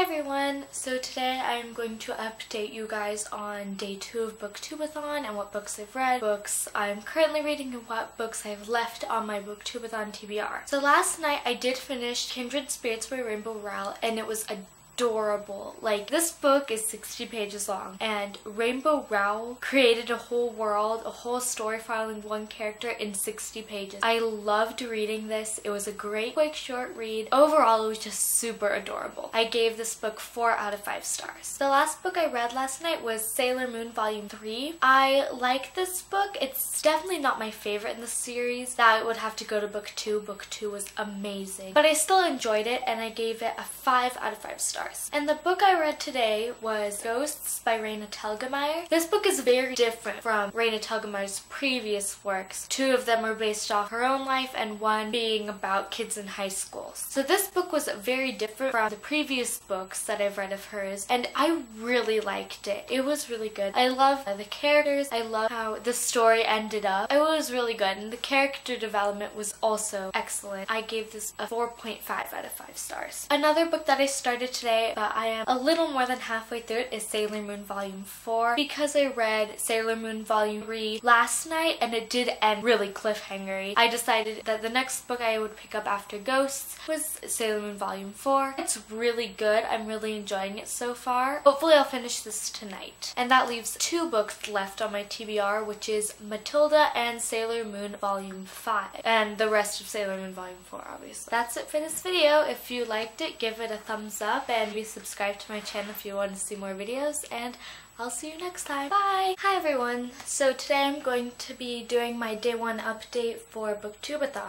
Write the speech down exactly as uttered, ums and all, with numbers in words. Hi everyone! So today I'm going to update you guys on day two of Booktubeathon and what books I've read, books I'm currently reading, and what books I've left on my Booktubeathon T B R. So last night I did finish Kindred Spirits by Rainbow Rowell, and it was a adorable. Like, this book is sixty pages long, and Rainbow Rowell created a whole world, a whole story following one character in sixty pages. I loved reading this. It was a great, quick, short read. Overall, it was just super adorable. I gave this book four out of five stars. The last book I read last night was Sailor Moon Volume three. I like this book. It's definitely not my favorite in the series. That would have to go to Book two. Book two was amazing. But I still enjoyed it, and I gave it a five out of five stars. And the book I read today was Ghosts by Raina Telgemeier. This book is very different from Raina Telgemeier's previous works. Two of them are based off her own life and one being about kids in high school. So this book was very different from the previous books that I've read of hers, and I really liked it. It was really good. I love the characters. I love how the story ended up. It was really good, and the character development was also excellent. I gave this a four point five out of five stars. Another book that I started today, but I am a little more than halfway through it, is Sailor Moon Volume four, because I read Sailor Moon Volume three last night and it did end really cliffhangery. I decided that the next book I would pick up after Ghosts was Sailor Moon Volume four. It's really good. I'm really enjoying it so far. Hopefully I'll finish this tonight. And that leaves two books left on my T B R, which is Matilda and Sailor Moon Volume five, and the rest of Sailor Moon Volume four, obviously. That's it for this video. If you liked it, give it a thumbs up, and And be subscribed to my channel if you want to see more videos, and I'll see you next time. Bye! Hi everyone! So today I'm going to be doing my day one update for Booktubeathon.